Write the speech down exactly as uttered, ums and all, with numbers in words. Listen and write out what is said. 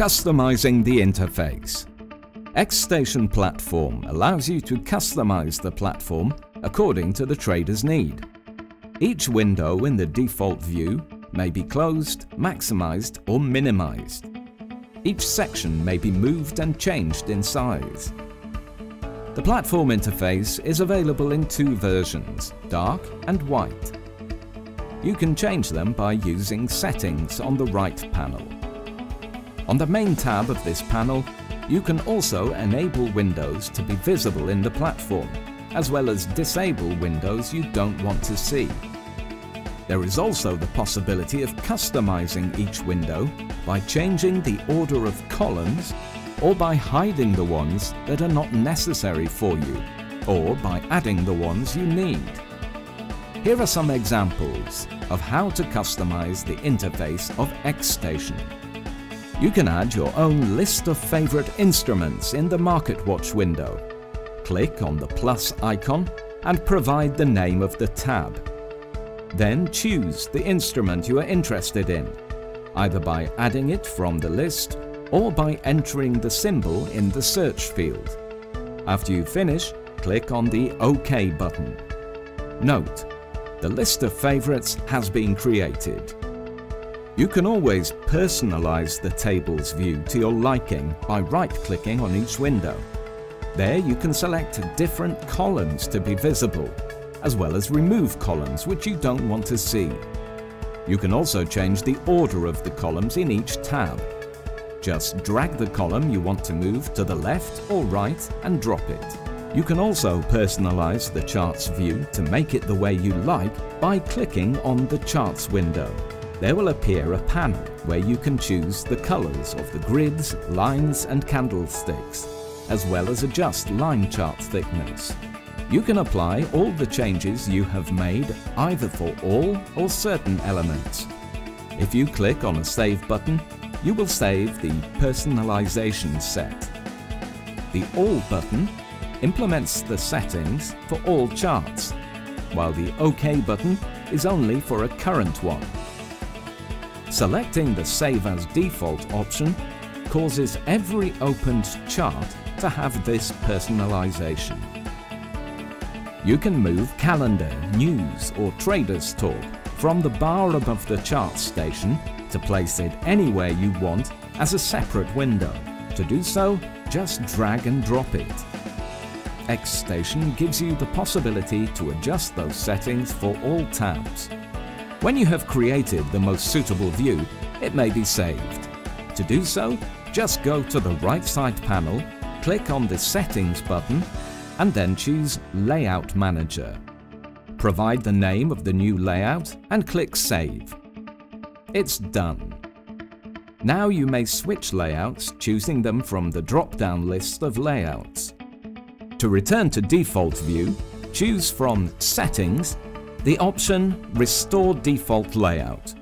Customizing the interface. XStation Platform allows you to customize the platform according to the trader's need. Each window in the default view may be closed, maximized or minimized. Each section may be moved and changed in size. The platform interface is available in two versions, dark and white. You can change them by using Settings on the right panel. On the main tab of this panel, you can also enable windows to be visible in the platform, as well as disable windows you don't want to see. There is also the possibility of customizing each window by changing the order of columns, or by hiding the ones that are not necessary for you, or by adding the ones you need. Here are some examples of how to customize the interface of XStation. You can add your own list of favorite instruments in the Market Watch window. Click on the plus icon and provide the name of the tab. Then choose the instrument you are interested in, either by adding it from the list or by entering the symbol in the search field. After you finish, click on the OK button. Note, the list of favorites has been created. You can always personalize the tables view to your liking by right-clicking on each window. There you can select different columns to be visible, as well as remove columns which you don't want to see. You can also change the order of the columns in each tab. Just drag the column you want to move to the left or right and drop it. You can also personalize the charts view to make it the way you like by clicking on the charts window. There will appear a panel where you can choose the colors of the grids, lines and candlesticks, as well as adjust line chart thickness. You can apply all the changes you have made either for all or certain elements. If you click on a Save button, you will save the personalization set. The All button implements the settings for all charts, while the OK button is only for a current one. Selecting the Save as Default option causes every opened chart to have this personalization. You can move Calendar, News or Traders Talk from the bar above the chart station to place it anywhere you want as a separate window. To do so, just drag and drop it. XStation gives you the possibility to adjust those settings for all tabs. When you have created the most suitable view, it may be saved. To do so, just go to the right side panel, click on the Settings button, and then choose Layout Manager. Provide the name of the new layout and click Save. It's done. Now you may switch layouts, choosing them from the drop-down list of layouts. To return to default view, choose from Settings the option Restore Default Layout.